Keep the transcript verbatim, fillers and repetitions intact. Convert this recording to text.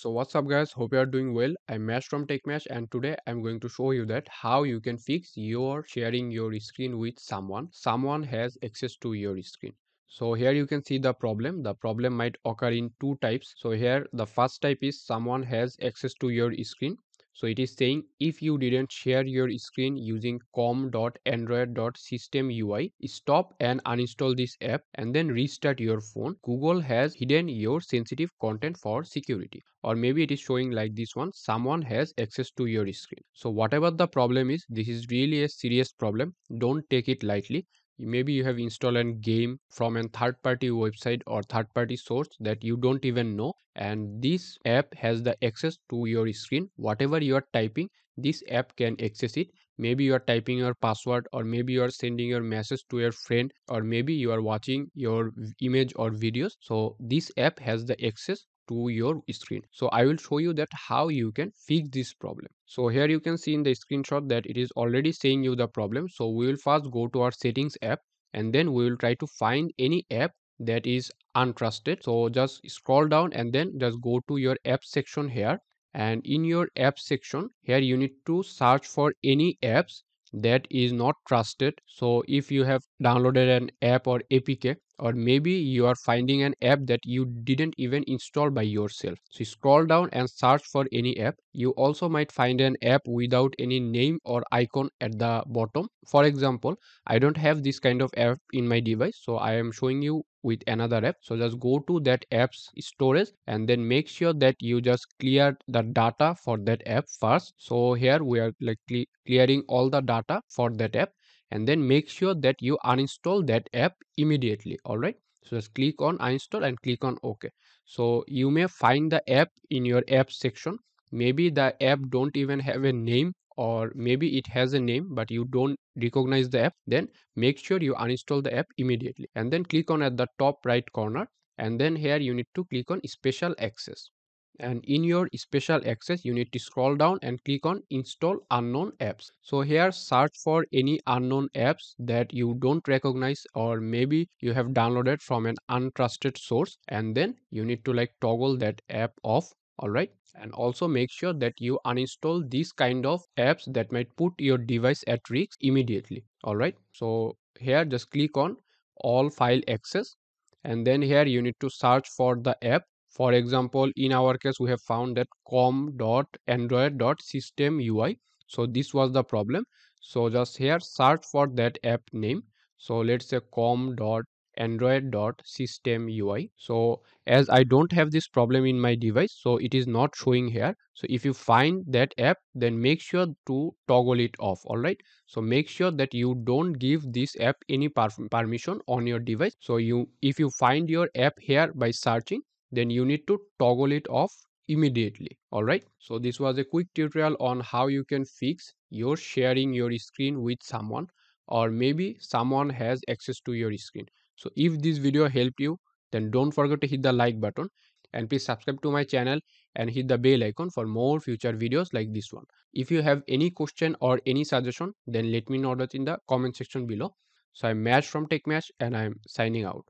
So what's up guys, hope you are doing well. I'm Mesh from TechMesh, and today I'm going to show you that how you can fix your sharing your screen with someone. Someone has access to your screen. So here you can see the problem. The problem might occur in two types. So here the first type is someone has access to your screen. So it is saying if you didn't share your screen using com dot android dot systemui, stop and uninstall this app and then restart your phone. Google has hidden your sensitive content for security. Or maybe it is showing like this one, someone has access to your screen. So whatever the problem is, this is really a serious problem. Don't take it lightly. Maybe you have installed a game from a third party website or third party source that you don't even know, and this app has the access to your screen. Whatever you are typing, this app can access it. Maybe you are typing your password, or maybe you are sending your message to your friend, or maybe you are watching your image or videos. So this app has the access to your screen. So I will show you that how you can fix this problem. So here you can see in the screenshot that it is already saying you the problem. So we will first go to our settings app, and then we will try to find any app that is untrusted. So just scroll down and then just go to your app section here, and in your app section here you need to search for any apps that is not trusted. So if you have downloaded an app or A P K, or maybe you are finding an app that you didn't even install by yourself, so scroll down and search for any app. You also might find an app without any name or icon at the bottom. For example, I don't have this kind of app in my device, so I am showing you with another app. So just go to that app's storage and then make sure that you just clear the data for that app first. So here we are like cle clearing all the data for that app, and then make sure that you uninstall that app immediately. Alright, so just click on uninstall and click on OK. So you may find the app in your app section. Maybe the app don't even have a name, or maybe it has a name but you don't recognize the app. Then make sure you uninstall the app immediately, and then click on at the top right corner, and then here you need to click on special access, and in your special access you need to scroll down and click on install unknown apps. So here search for any unknown apps that you don't recognize, or maybe you have downloaded from an untrusted source, and then you need to like toggle that app off. Alright, and also make sure that you uninstall these kind of apps that might put your device at risk immediately. Alright, so here just click on all file access, and then here you need to search for the app. For example, in our case we have found that com dot android dot systemui. So this was the problem. So just here search for that app name. So let's say com dot android dot systemui. So as I don't have this problem in my device, so it is not showing here. So if you find that app, then make sure to toggle it off. Alright, so make sure that you don't give this app any permission on your device. So you if you find your app here by searching, then you need to toggle it off immediately. Alright, so this was a quick tutorial on how you can fix your sharing your screen with someone, or maybe someone has access to your screen. So if this video helped you, then don't forget to hit the like button, and please subscribe to my channel and hit the bell icon for more future videos like this one. If you have any question or any suggestion, then let me know that in the comment section below. So I'm Mesh from TechMesh, and I'm signing out.